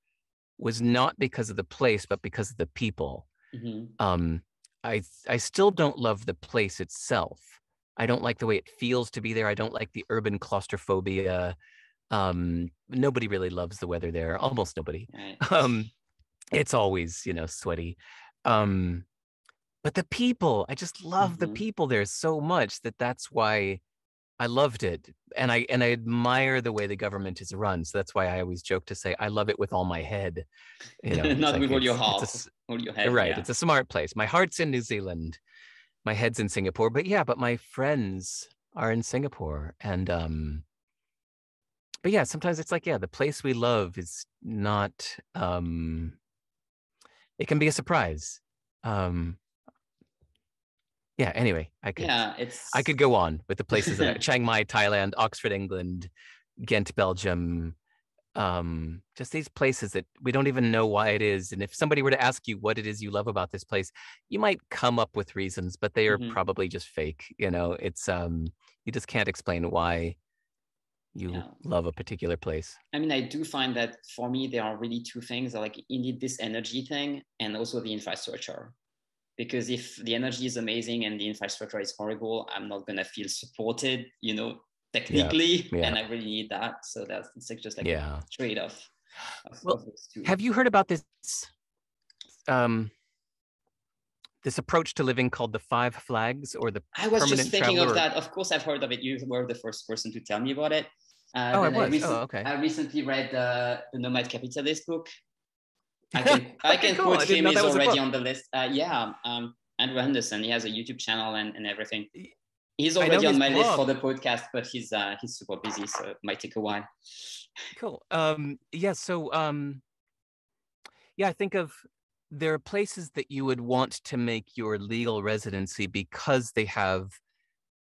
Was not because of the place, but because of the people. Mm-hmm. I still don't love the place itself. I don't like the way it feels to be there. I don't like the urban claustrophobia. Nobody really loves the weather there, almost nobody. Right. It's always, you know, sweaty. But the people, I just love the people there so much that's why I loved it, and I admire the way the government is run. So that's why I always joke to say I love it with all my head, you know, not like with all your heart. All your head, right? Yeah. It's a smart place. My heart's in New Zealand, my head's in Singapore. But yeah, my friends are in Singapore, and but yeah, sometimes it's like the place we love is not. It can be a surprise. Yeah, anyway, I could go on with the places that Chiang Mai, Thailand, Oxford, England, Ghent, Belgium, just these places that we don't even know why it is. And if somebody were to ask you what it is you love about this place, you might come up with reasons, but they are probably just fake. You know, it's you just can't explain why you love a particular place. I mean, I do find that for me, there are really two things, like indeed this energy thing and also the infrastructure. Because if the energy is amazing and the infrastructure is horrible, I'm not going to feel supported, you know, technically. Yeah. And I really need that. So that's it's just like a trade-off. Well, have you heard about this, this approach to living called the 5 Flags or the permanent traveler? I was just thinking of that. Of course, I've heard of it. You were the first person to tell me about it. I recently read the Nomad Capitalist book. I can cool. Quote him, he's already on the list. Andrew Henderson, he has a YouTube channel and everything. He's already on my list for the podcast, but he's super busy, so it might take a while. Cool. I think of, there are places that you would want to make your legal residency because they have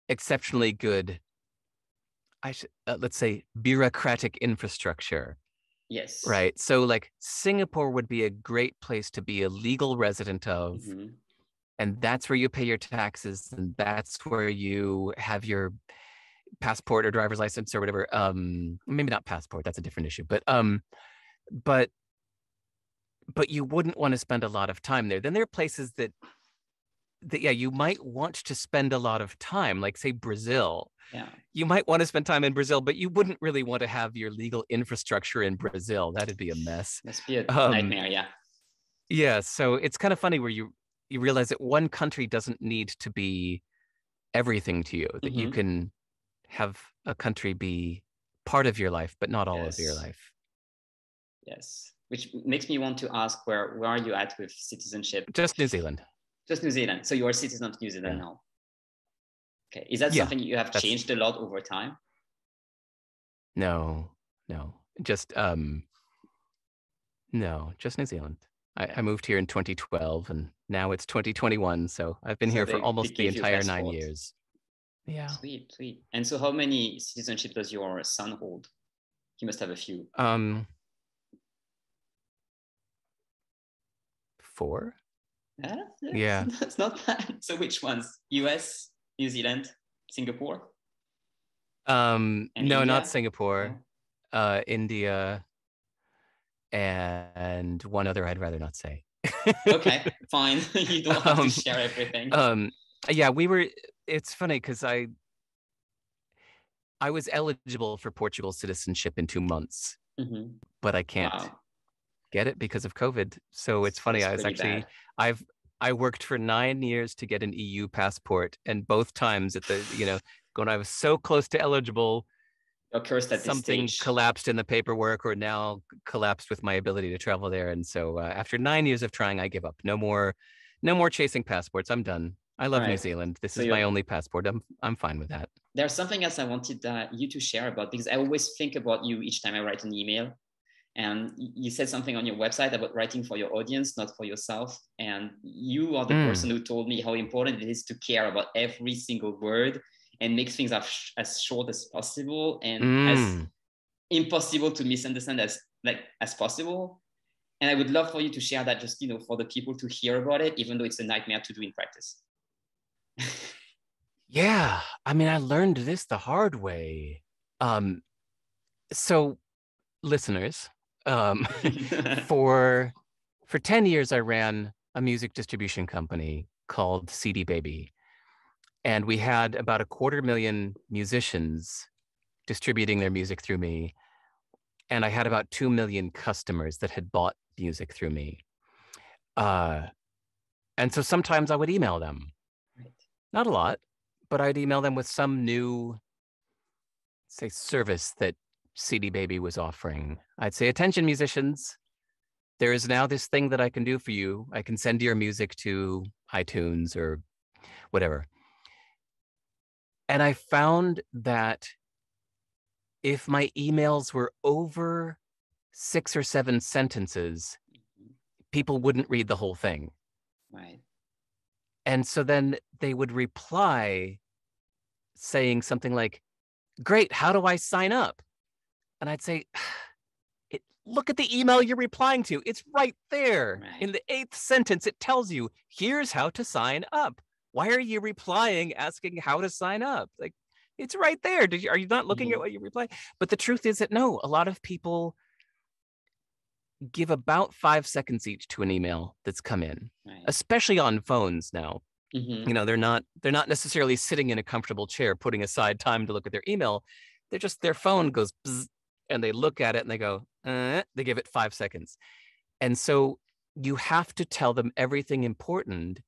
exceptionally good, let's say, bureaucratic infrastructure. Yes. Right. So like Singapore would be a great place to be a legal resident of. Mm-hmm. And that's where you pay your taxes. And that's where you have your passport or driver's license or whatever. Maybe not passport. That's a different issue. But you wouldn't want to spend a lot of time there. Then there are places that you might want to spend a lot of time, like say Brazil. Yeah. You might want to spend time in Brazil, but you wouldn't really want to have your legal infrastructure in Brazil. That'd be a mess. That'd be a nightmare, yeah. Yeah, so it's kind of funny where you realize that one country doesn't need to be everything to you, that you can have a country be part of your life, but not all of your life. Yes, which makes me want to ask, where are you at with citizenship? Just New Zealand. Just New Zealand. So you're a citizen of New Zealand now. Okay. Is that something you have changed a lot over time? No. Just New Zealand. I moved here in 2012 and now it's 2021. So I've been here for almost the entire 9 years. Yeah. Sweet. And so how many citizenship does your son hold? He must have a few. 4. Yeah. That's not bad. So which ones? US? New Zealand, Singapore? No, India? Not Singapore. Oh. India, and one other I'd rather not say. Okay, fine. You don't have to share everything. It's funny because I was eligible for Portugal citizenship in 2 months, but I can't get it because of COVID. So it's funny. I worked for 9 years to get an EU passport, and both times I was so close to eligible, something collapsed in the paperwork or now collapsed with my ability to travel there. And so after 9 years of trying, I give up. No more chasing passports. I'm done. I love New Zealand. This is my only passport. I'm fine with that. There's something else I wanted you to share about, because I always think about you each time I write an email. And you said something on your website about writing for your audience, not for yourself. And you are the person who told me how important it is to care about every single word and make things as short as possible and as impossible to misunderstand as possible. And I would love for you to share that just, for the people to hear about it, even though it's a nightmare to do in practice. Yeah. I mean, I learned this the hard way. So listeners, for 10 years, I ran a music distribution company called CD Baby. And we had about 250,000 musicians distributing their music through me. And I had about 2 million customers that had bought music through me. And so sometimes I would email them. Right. Not a lot, but I'd email them with some new, say, service that CD Baby was offering. I'd say, attention musicians, there is now this thing that I can do for you. I can send your music to iTunes or whatever. And I found that if my emails were over 6 or 7 sentences, people wouldn't read the whole thing. Right. And so then they would reply saying something like, great, how do I sign up? And I'd say, look at the email you're replying to. It's right there. Right. In the 8th sentence, it tells you, here's how to sign up. Why are you replying asking how to sign up? Like, it's right there. Are you not looking at what you reply? But the truth is that no, a lot of people give about 5 seconds each to an email that's come in, right, especially on phones now. Mm-hmm. You know, they're not necessarily sitting in a comfortable chair, putting aside time to look at their email. They're just, their phone goes bzz, and they look at it and they go, they give it 5 seconds. And so you have to tell them everything important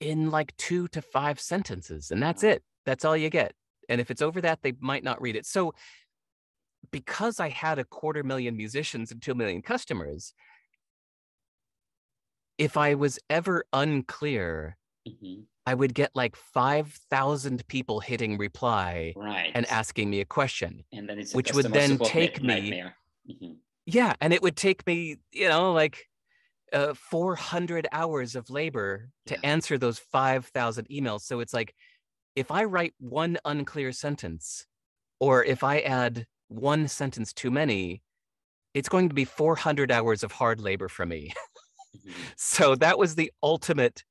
in like 2 to 5 sentences. And that's it. That's all you get. And if it's over that, they might not read it. So because I had 250,000 musicians and 2 million customers, if I was ever unclear, I would get like 5,000 people hitting reply, right, and asking me a question, and then it's which would then take me, yeah, and it would take me, you know, like 400 hours of labor to answer those 5,000 emails. So it's like, if I write one unclear sentence, or if I add one sentence too many, it's going to be 400 hours of hard labor for me. So that was the ultimate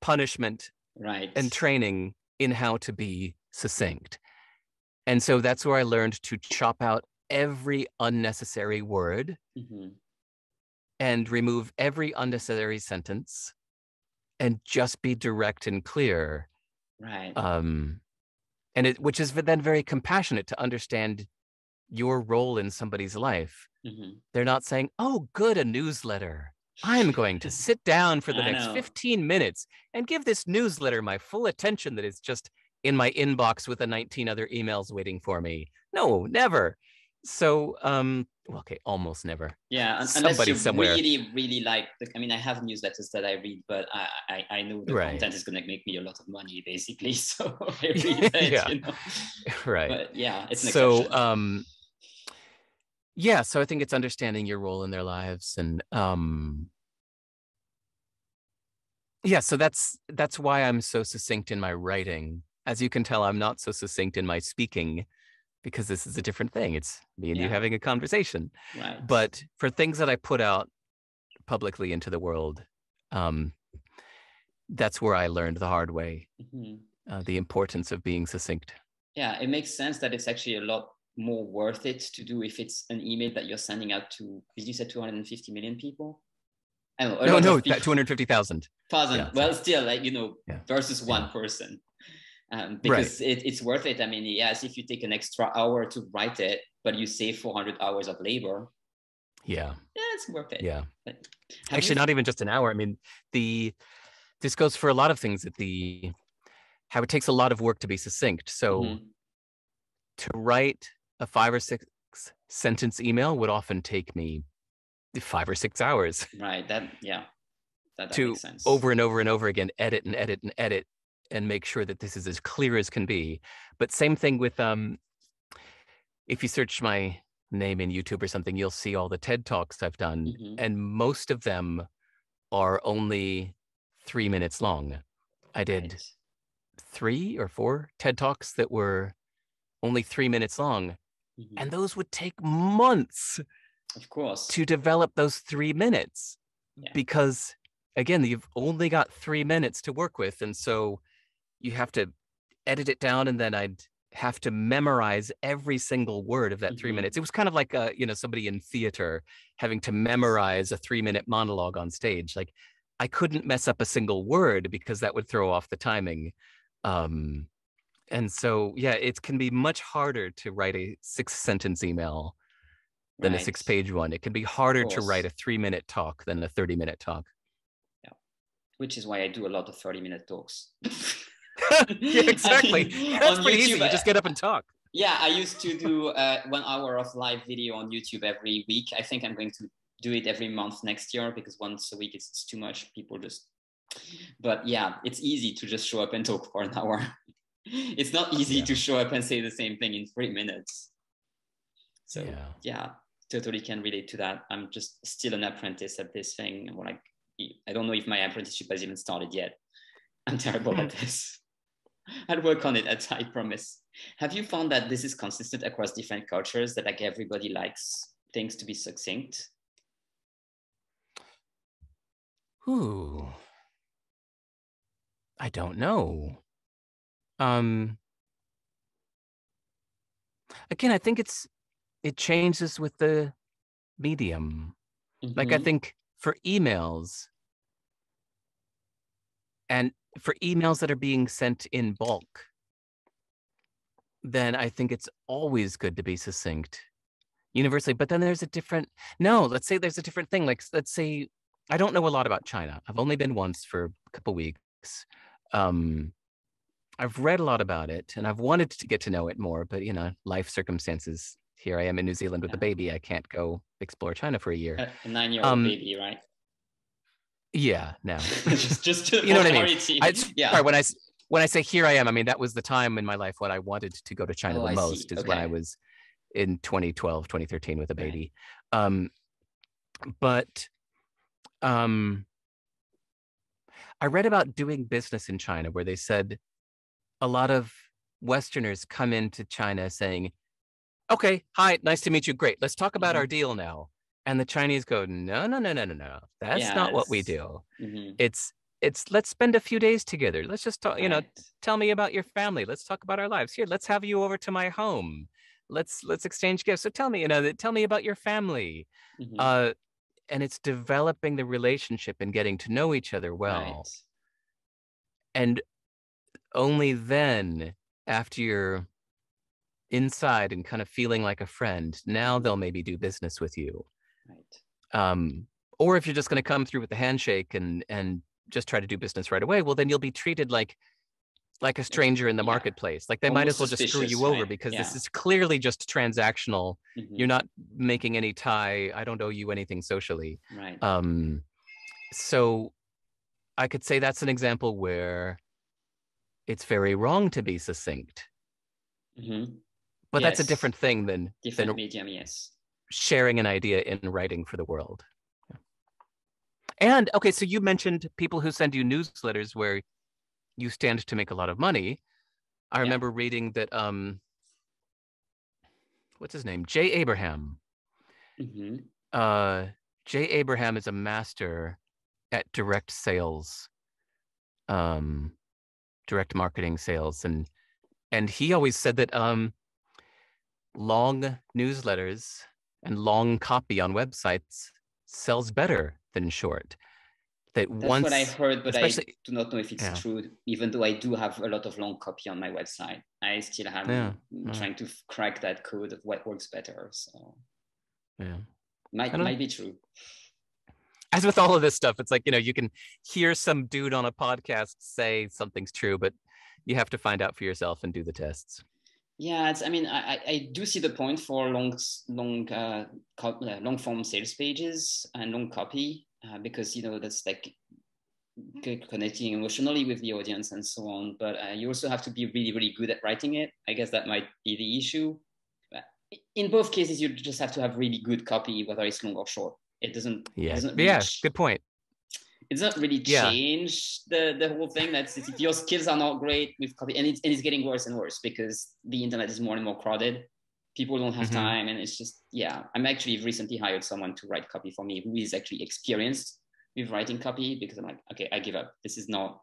punishment, right, and training in how to be succinct. And so that's where I learned to chop out every unnecessary word and remove every unnecessary sentence and just be direct and clear. Right. And it, which is then very compassionate to understand your role in somebody's life. They're not saying, oh, good, a newsletter. I'm going to sit down for the next 15 minutes and give this newsletter my full attention that is just in my inbox with the 19 other emails waiting for me. No, never. So, well, okay, almost never. Yeah, somebody somewhere. Really like, I mean, I have newsletters that I read, but I know the content is going to make me a lot of money, basically. So I read that, you know? Right. But yeah, it's an exception. Yeah, so I think it's understanding your role in their lives, and yeah, so that's why I'm so succinct in my writing. As you can tell, I'm not so succinct in my speaking, because this is a different thing. It's me and you having a conversation. Right. But for things that I put out publicly into the world, that's where I learned the hard way, the importance of being succinct. Yeah, it makes sense that it's actually a lot more worth it to do if it's an email that you're sending out to, did you say 250 million people? I don't know, no, 250,000. Yeah, well, still, like, you know, versus one person. Because it's worth it. I mean, yes, if you take an extra hour to write it, but you save 400 hours of labor. Yeah. Yeah, it's worth it. Yeah. Actually, not even just an hour. I mean, this goes for a lot of things, that how it takes a lot of work to be succinct. So to write a 5 or 6 sentence email would often take me 5 or 6 hours. Right. That to makes sense. Over and over and over again, edit and edit and edit, and make sure that this is as clear as can be. But same thing with, if you search my name in YouTube or something, you'll see all the TED Talks I've done. And most of them are only 3 minutes long. I did 3 or 4 TED Talks that were only 3 minutes long. And those would take months, of course, to develop those 3 minutes, because again, you've only got 3 minutes to work with. And so you have to edit it down, and then I'd have to memorize every single word of that 3 minutes. It was kind of like, you know, somebody in theater having to memorize a 3-minute monologue on stage. Like, I couldn't mess up a single word because that would throw off the timing. And so, yeah, it can be much harder to write a 6-sentence email than a 6-page one. It can be harder to write a 3-minute talk than a 30-minute talk. Yeah, which is why I do a lot of 30-minute talks. Yeah, exactly. That's on pretty YouTube, easy. You just get up and talk. Yeah, I used to do 1 hour of live video on YouTube every week. I think I'm going to do it every month next year, because once a week it's too much. People just, but yeah, it's easy to just show up and talk for an hour. It's not easy to show up and say the same thing in 3 minutes. So yeah, totally can relate to that. I'm just still an apprentice at this thing. Like, I don't know if my apprenticeship has even started yet. I'm terrible at this. I'll work on it, I promise. Have you found that this is consistent across different cultures, that like everybody likes things to be succinct? Ooh, I don't know. Again, I think it changes with the medium. Mm-hmm. Like I think for emails, and for emails that are being sent in bulk, then I think it's always good to be succinct universally. But then there's a different, no, let's say there's a different thing. Like, let's say, I don't know a lot about China. I've only been once for a couple of weeks. I've read a lot about it and I've wanted to get to know it more, but you know, life circumstances. Here I am in New Zealand with a baby. I can't go explore China for a year. A 9-year-old baby, right? Yeah, no. just to you know what I mean? Sorry, when I say here I am, I mean, that was the time in my life when I wanted to go to China the most, is when I was in 2012, 2013 with a baby. Right. I read about doing business in China, where they said a lot of Westerners come into China saying, okay, hi, nice to meet you. Great. Let's talk about our deal now. And the Chinese go, no. That's not what we do. Mm-hmm. It's let's spend a few days together. Let's just talk, you know, tell me about your family. Let's talk about our lives. Here, let's have you over to my home. Let's exchange gifts. So tell me, you know, tell me about your family. Mm-hmm. And it's developing the relationship and getting to know each other well. Right. And only then, after you're inside and kind of feeling like a friend, now they'll maybe do business with you. Right. Or if you're just going to come through with the handshake and just try to do business right away, well, then you'll be treated like a stranger in the marketplace. Like they almost might as well just screw you over, because this is clearly just transactional. Mm-hmm. You're not making any tie. I don't owe you anything socially. Right. So I could say that's an example where it's very wrong to be succinct. Mm-hmm. But that's a different thing than medium, sharing an idea in writing for the world. And okay, so you mentioned people who send you newsletters where you stand to make a lot of money. I remember reading that, what's his name? Jay Abraham. Mm-hmm. Jay Abraham is a master at direct sales, direct marketing sales. And he always said that long newsletters and long copy on websites sells better than short. That's what I heard, but I do not know if it's true, even though I do have a lot of long copy on my website. I still have trying to crack that code of what works better. So might be true. As with all of this stuff, it's like, you know, you can hear some dude on a podcast say something's true, but you have to find out for yourself and do the tests. Yeah, I mean, I do see the point for long form sales pages and long copy, because, you know, that's like connecting emotionally with the audience and so on. But you also have to be really, really good at writing it. I guess that might be the issue. But in both cases, you just have to have really good copy, whether it's long or short. It doesn't really good point. It's not really changed the whole thing. That's if your skills are not great with copy, and it's getting worse and worse because the internet is more and more crowded. People don't have time, and it's just I'm actually recently hired someone to write copy for me who is actually experienced with writing copy, because I'm like, okay, I give up. This is not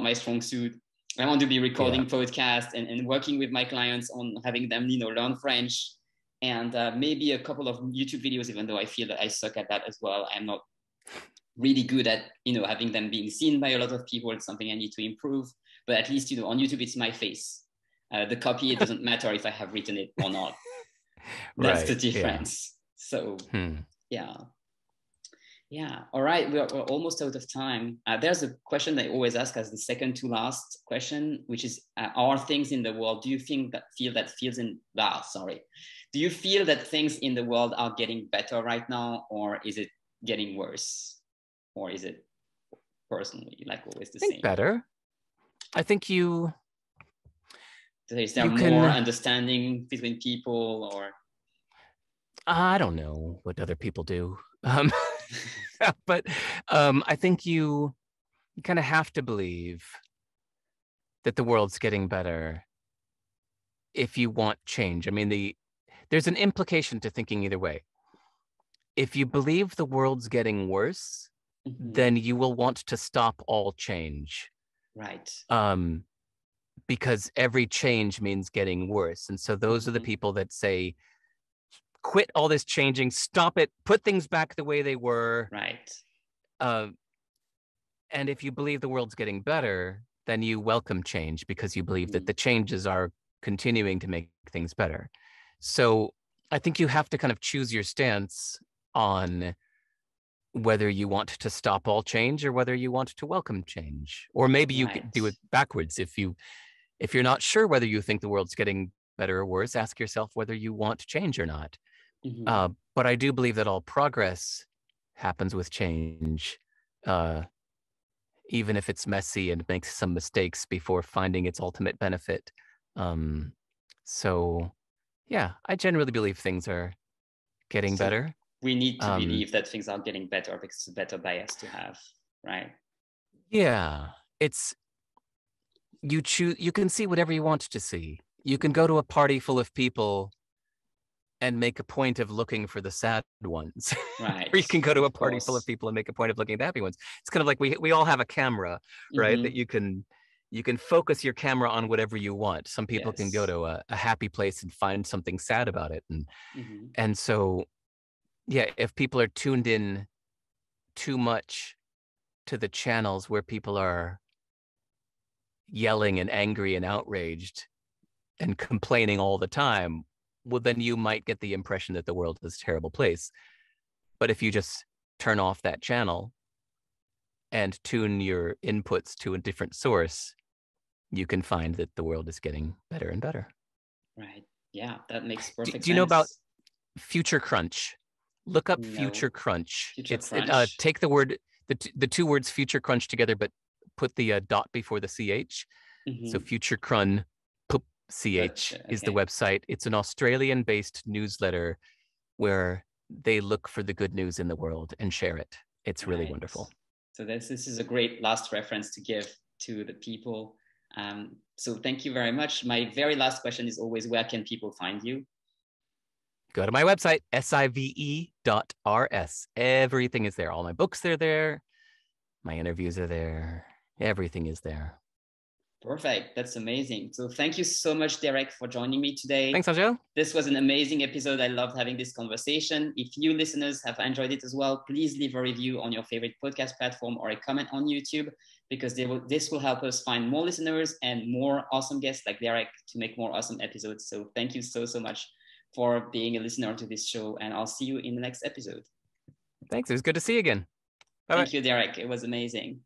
my strong suit. I want to be recording podcasts and working with my clients on having them, you know, learn French and maybe a couple of YouTube videos. Even though I feel that I suck at that as well, I'm not really good at, you know, having them being seen by a lot of people. It's something I need to improve, but at least, you know, on YouTube, it's my face. The copy, it doesn't matter if I have written it or not. That's the difference. So all right, we're almost out of time. There's a question that I always ask as the second to last question, which is, are things in the world, do you feel that things in the world are getting better right now, or is it getting worse? Or is it personally like always the same? Better. I think is there more understanding between people, or? I don't know what other people do. But I think you kind of have to believe that the world's getting better if you want change. I mean, there's an implication to thinking either way. if you believe the world's getting worse, mm-hmm. then you will want to stop all change. Right. Because every change means getting worse. And so those mm-hmm. are the people that say, quit all this changing, stop it, put things back the way they were. Right. And if you believe the world's getting better, then you welcome change because you believe mm-hmm. that the changes are continuing to make things better. So I think you have to kind of choose your stance on whether you want to stop all change or whether you want to welcome change. Or maybe you right. do it backwards. If you're not sure whether you think the world's getting better or worse, ask yourself whether you want change or not. Mm-hmm. But I do believe that all progress happens with change, even if it's messy and makes some mistakes before finding its ultimate benefit. So yeah, I generally believe things are getting better. We need to believe that things are getting better because it's a better bias to have, right? Yeah, you choose. You can see whatever you want to see. You can go to a party full of people and make a point of looking for the sad ones. Right. Or you can go to a party full of people and make a point of looking at the happy ones. It's kind of like we all have a camera, right? Mm-hmm. That you can focus your camera on whatever you want. Some people yes. can go to a happy place and find something sad about it, and mm-hmm. and so. Yeah, if people are tuned in too much to the channels where people are yelling and angry and outraged and complaining all the time, well, then you might get the impression that the world is a terrible place. But if you just turn off that channel and tune your inputs to a different source, you can find that the world is getting better and better. Right. Yeah, that makes perfect sense. Do you know about Future Crunch? Look up Future Crunch. Take the word, the two words Future Crunch together, but put the dot before the CH. Mm-hmm. So Future Crun, CH is the website. It's an Australian-based newsletter where they look for the good news in the world and share it. It's really wonderful. So this is a great last reference to give to the people. So thank you very much. My very last question is always, where can people find you? Go to my website, sive.rs. Everything is there. All my books are there. My interviews are there. Everything is there. Perfect. That's amazing. So thank you so much, Derek, for joining me today. Thanks, Angèle. This was an amazing episode. I loved having this conversation. If you listeners have enjoyed it as well, please leave a review on your favorite podcast platform or a comment on YouTube, because this will help us find more listeners and more awesome guests like Derek to make more awesome episodes. So thank you so, so much for being a listener to this show, and I'll see you in the next episode. Thanks, it was good to see you again. Bye-bye. Thank you, Derek, it was amazing.